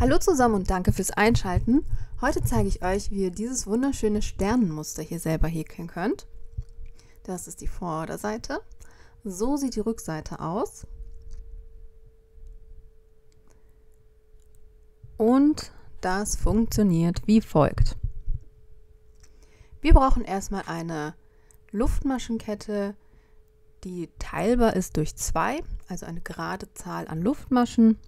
Hallo zusammen und danke fürs Einschalten. Heute zeige ich euch, wie ihr dieses wunderschöne Sternenmuster hier selber häkeln könnt. Das ist die Vorderseite. So sieht die Rückseite aus. Und das funktioniert wie folgt. Wir brauchen erstmal eine Luftmaschenkette, die teilbar ist durch 2, also eine gerade Zahl an Luftmaschen.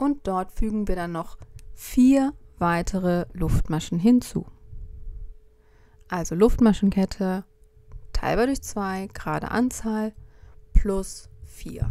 Und dort fügen wir dann noch 4 weitere Luftmaschen hinzu. Also Luftmaschenkette teilbar durch 2, gerade Anzahl, plus 4.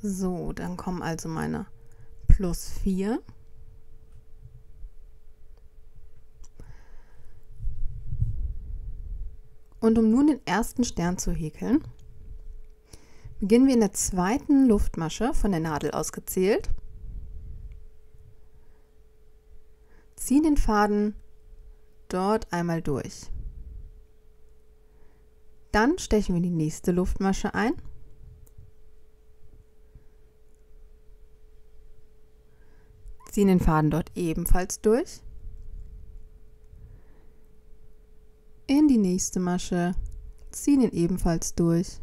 So, dann kommen also meine plus 4. Und um nun den ersten Stern zu häkeln, beginnen wir in der zweiten Luftmasche, von der Nadel aus gezählt, ziehen den Faden dort einmal durch. Dann stechen wir die nächste Luftmasche ein. Ziehen den Faden dort ebenfalls durch, in die nächste Masche, ziehen ihn ebenfalls durch,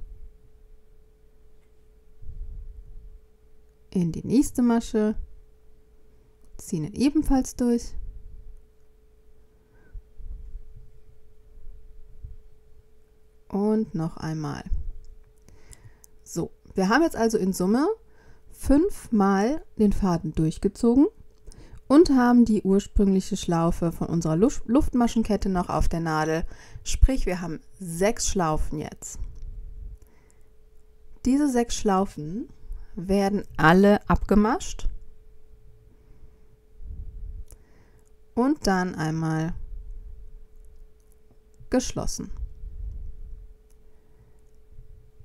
in die nächste Masche, ziehen ihn ebenfalls durch, und noch einmal. So, wir haben jetzt also in Summe 5-mal den Faden durchgezogen und haben die ursprüngliche Schlaufe von unserer Luftmaschenkette noch auf der Nadel, sprich wir haben 6 Schlaufen jetzt. Diese 6 Schlaufen werden alle abgemascht und dann einmal geschlossen.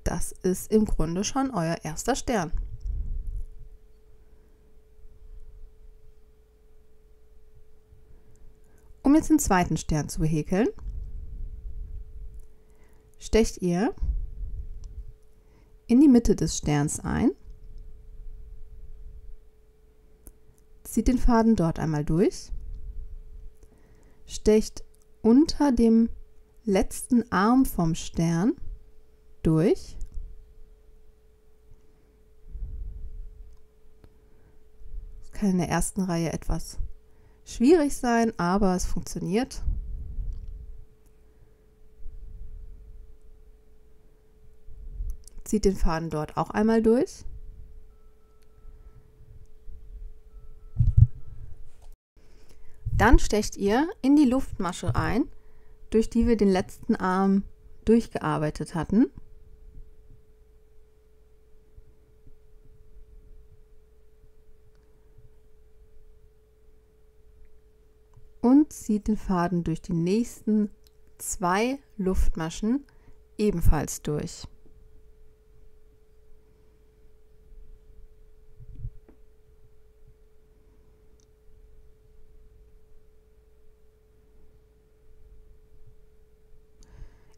Das ist im Grunde schon euer erster Stern. Um jetzt den zweiten Stern zu häkeln, stecht ihr in die Mitte des Sterns ein, zieht den Faden dort einmal durch, stecht unter dem letzten Arm vom Stern durch, das kann in der ersten Reihe etwas schwierig sein, aber es funktioniert. Zieht den Faden dort auch einmal durch. Dann stecht ihr in die Luftmasche ein, durch die wir den letzten Arm durchgearbeitet hatten. Und zieht den Faden durch die nächsten 2 Luftmaschen ebenfalls durch.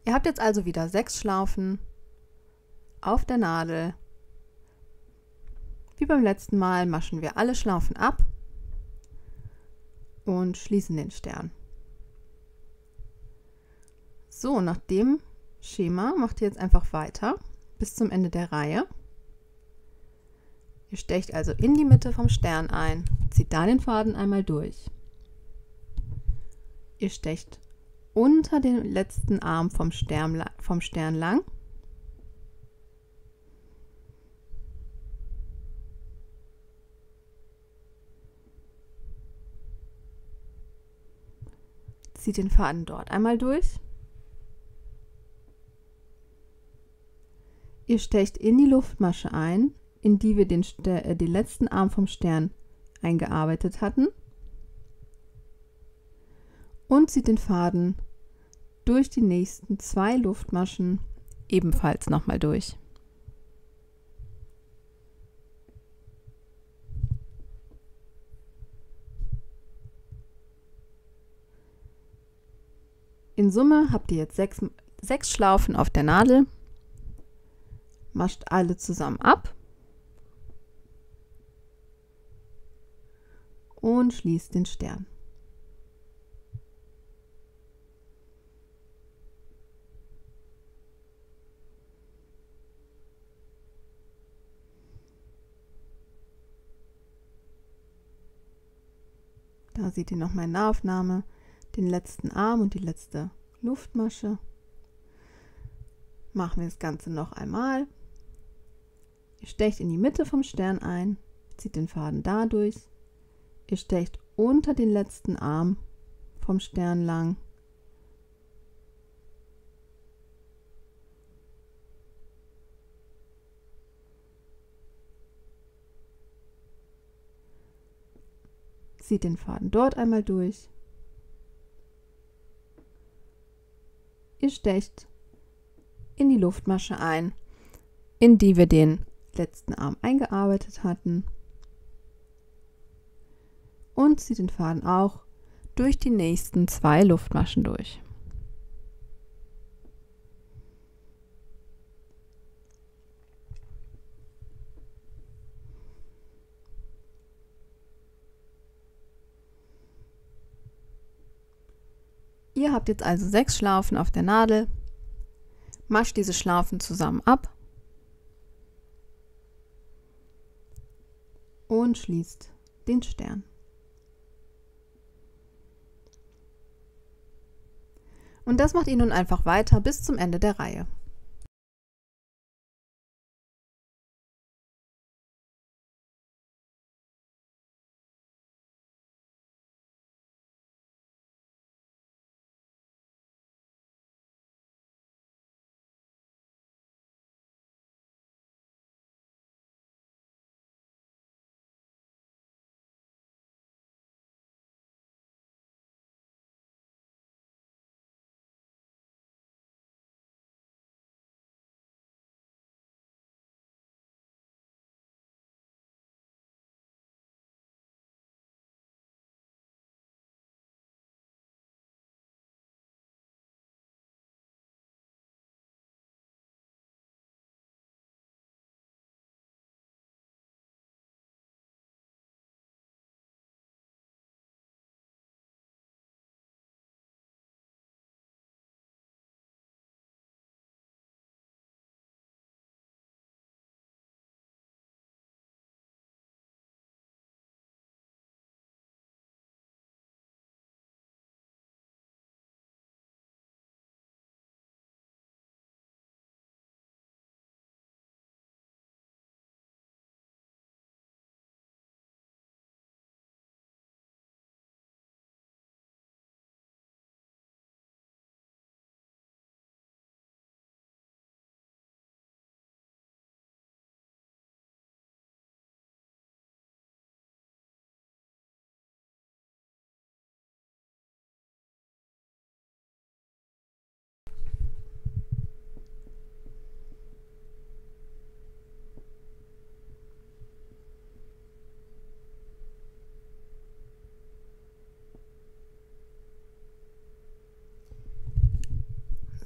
Ihr habt jetzt also wieder 6 Schlaufen auf der Nadel. Wie beim letzten Mal maschen wir alle Schlaufen ab und schließen den Stern. So, nach dem Schema macht ihr jetzt einfach weiter bis zum Ende der Reihe. Ihr stecht also in die Mitte vom Stern ein, zieht da den Faden einmal durch. Ihr stecht unter dem letzten Arm vom Stern lang. Zieht den Faden dort einmal durch. Ihr stecht in die Luftmasche ein, in die wir den letzten Arm vom Stern eingearbeitet hatten. Und zieht den Faden durch die nächsten zwei Luftmaschen ebenfalls nochmal durch. In Summe habt ihr jetzt sechs Schlaufen auf der Nadel, mascht alle zusammen ab und schließt den Stern. Da seht ihr nochmal in der Aufnahme den letzten Arm und die letzte Luftmasche. Machen wir das Ganze noch einmal. Ihr stecht in die Mitte vom Stern ein, zieht den Faden dadurch. Ihr stecht unter den letzten Arm vom Stern lang. Zieht den Faden dort einmal durch. Ihr stecht in die Luftmasche ein, in die wir den letzten Arm eingearbeitet hatten. Und zieht den Faden auch durch die nächsten zwei Luftmaschen durch. Ihr habt jetzt also 6 Schlaufen auf der Nadel, mascht diese Schlaufen zusammen ab und schließt den Stern. Und das macht ihr nun einfach weiter bis zum Ende der Reihe.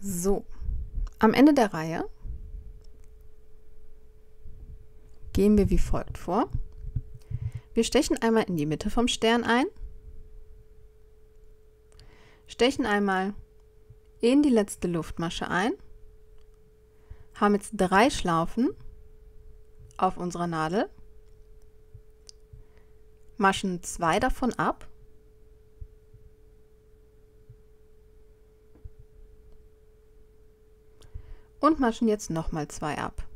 So, am Ende der Reihe gehen wir wie folgt vor. Wir stechen einmal in die Mitte vom Stern ein, stechen einmal in die letzte Luftmasche ein, haben jetzt 3 Schlaufen auf unserer Nadel, maschen 2 davon ab, und maschen jetzt nochmal 2 ab.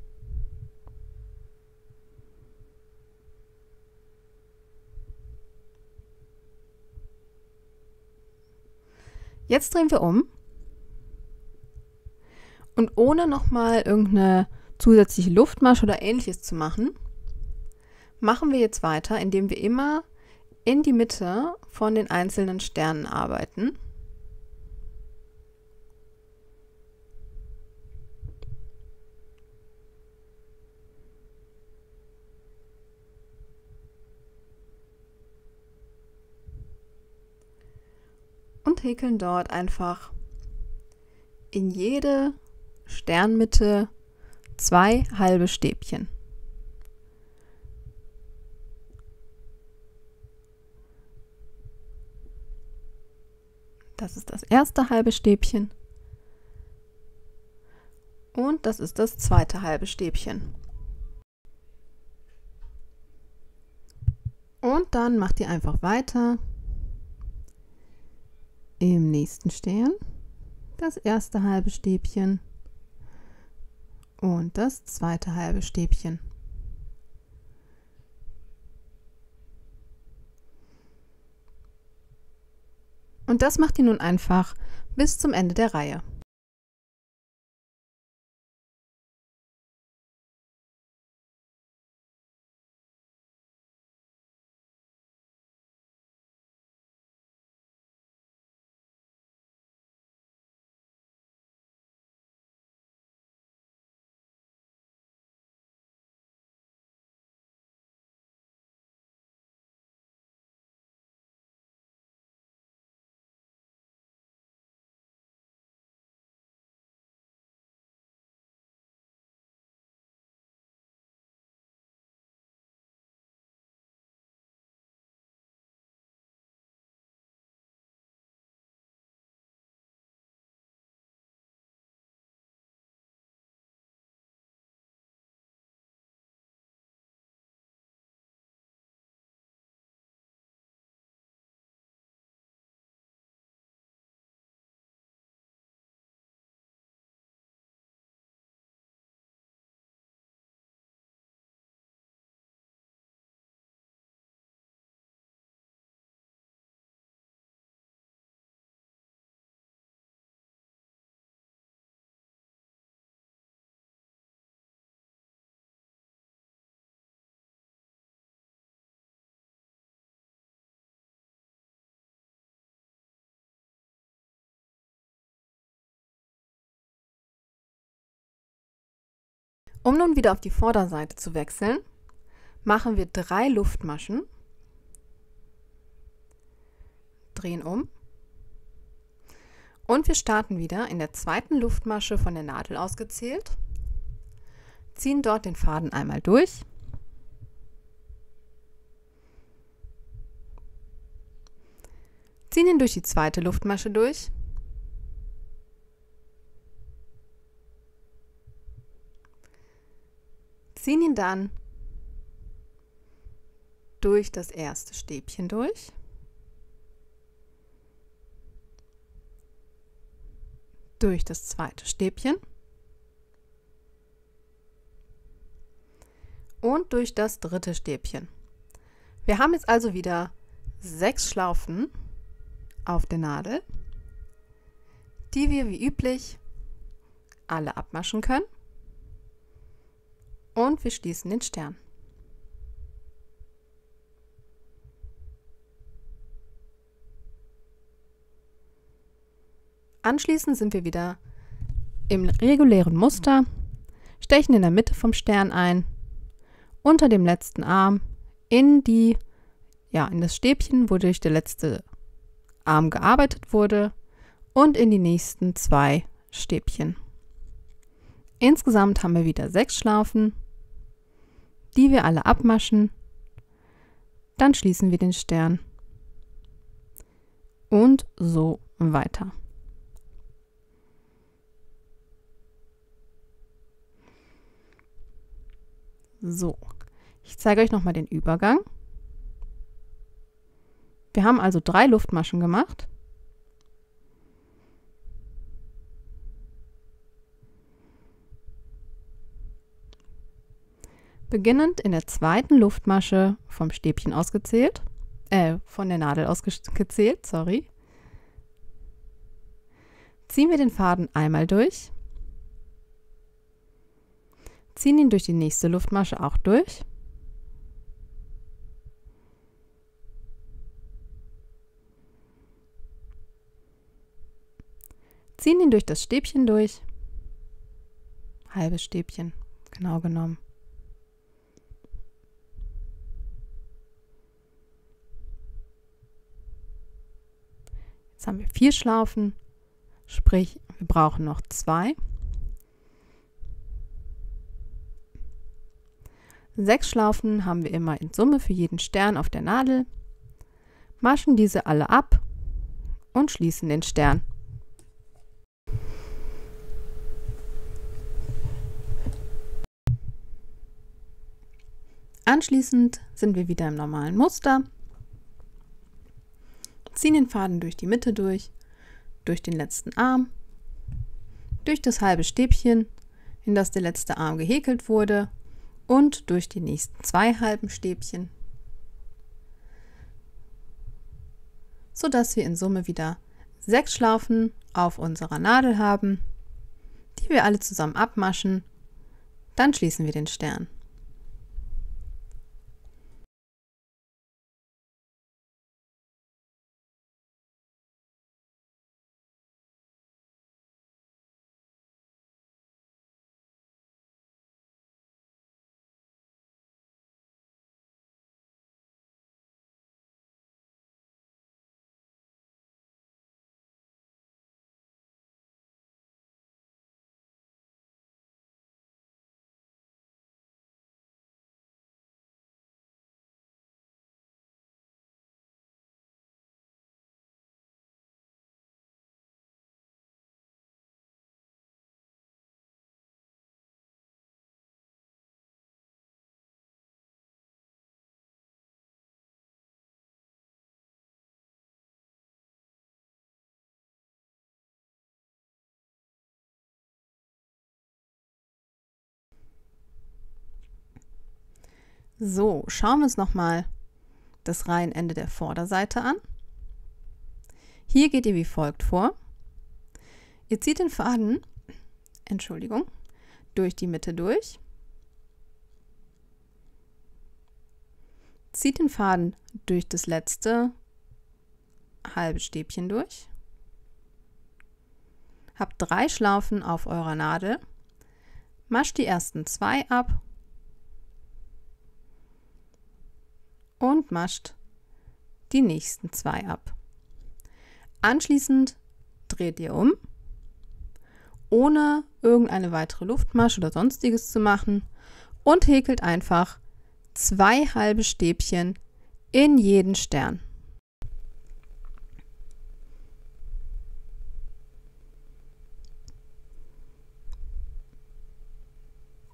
Jetzt drehen wir um und ohne nochmal irgendeine zusätzliche Luftmasche oder ähnliches zu machen, machen wir jetzt weiter, indem wir immer in die Mitte von den einzelnen Sternen arbeiten. Und häkeln dort einfach in jede Sternmitte 2 halbe Stäbchen. Das ist das erste halbe Stäbchen und das ist das zweite halbe Stäbchen. Und dann macht ihr einfach weiter im nächsten Stern, das erste halbe Stäbchen und das zweite halbe Stäbchen. Und das macht ihr nun einfach bis zum Ende der Reihe. Um nun wieder auf die Vorderseite zu wechseln, machen wir 3 Luftmaschen, drehen um und wir starten wieder in der zweiten Luftmasche von der Nadel ausgezählt, ziehen dort den Faden einmal durch , ziehen ihn durch die zweite Luftmasche durch . Ziehen ihn dann durch das erste Stäbchen durch, durch das zweite Stäbchen und durch das dritte Stäbchen. Wir haben jetzt also wieder 6 Schlaufen auf der Nadel, die wir wie üblich alle abmaschen können. Und wir schließen den Stern. Anschließend sind wir wieder im regulären Muster, stechen in der Mitte vom Stern ein, unter dem letzten Arm in das Stäbchen, wodurch der letzte Arm gearbeitet wurde, und in die nächsten 2 Stäbchen. Insgesamt haben wir wieder 6 Schlaufen, die wir alle abmaschen, dann schließen wir den Stern und so weiter. So, ich zeige euch nochmal den Übergang. Wir haben also 3 Luftmaschen gemacht. Beginnend in der zweiten Luftmasche vom Stäbchen ausgezählt, von der Nadel ausgezählt, sorry, ziehen wir den Faden einmal durch, ziehen ihn durch die nächste Luftmasche auch durch, ziehen ihn durch das Stäbchen durch, halbes Stäbchen, genau genommen. Jetzt haben wir 4 Schlaufen, sprich wir brauchen noch 2. 6 Schlaufen haben wir immer in Summe für jeden Stern auf der Nadel, maschen diese alle ab und schließen den Stern. Anschließend sind wir wieder im normalen Muster, ziehen den Faden durch die Mitte durch den letzten Arm, durch das halbe Stäbchen, in das der letzte Arm gehäkelt wurde und durch die nächsten 2 halben Stäbchen, sodass wir in Summe wieder 6 Schlaufen auf unserer Nadel haben, die wir alle zusammen abmaschen, dann schließen wir den Stern. So, schauen wir uns nochmal das Reihenende der Vorderseite an. Hier geht ihr wie folgt vor. Ihr zieht den Faden, durch die Mitte durch, zieht den Faden durch das letzte halbe Stäbchen durch, habt 3 Schlaufen auf eurer Nadel, mascht die ersten 2 ab und mascht die nächsten 2 ab. Anschließend dreht ihr um, ohne irgendeine weitere Luftmasche oder sonstiges zu machen und häkelt einfach 2 halbe Stäbchen in jeden Stern.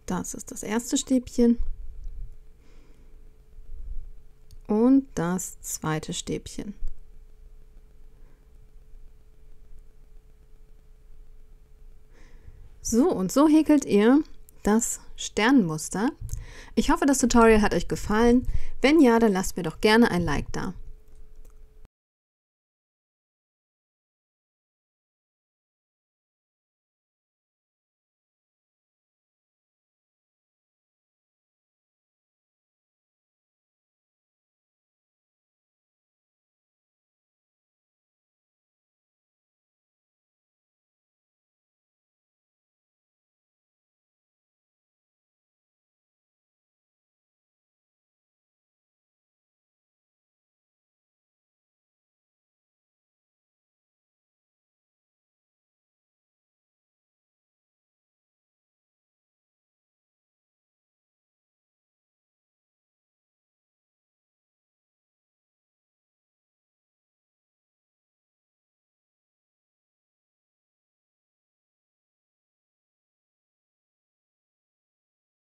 Das ist das erste Stäbchen. Und das zweite Stäbchen. So, und so häkelt ihr das Sternenmuster. Ich hoffe, das Tutorial hat euch gefallen. Wenn ja, dann lasst mir doch gerne ein Like da.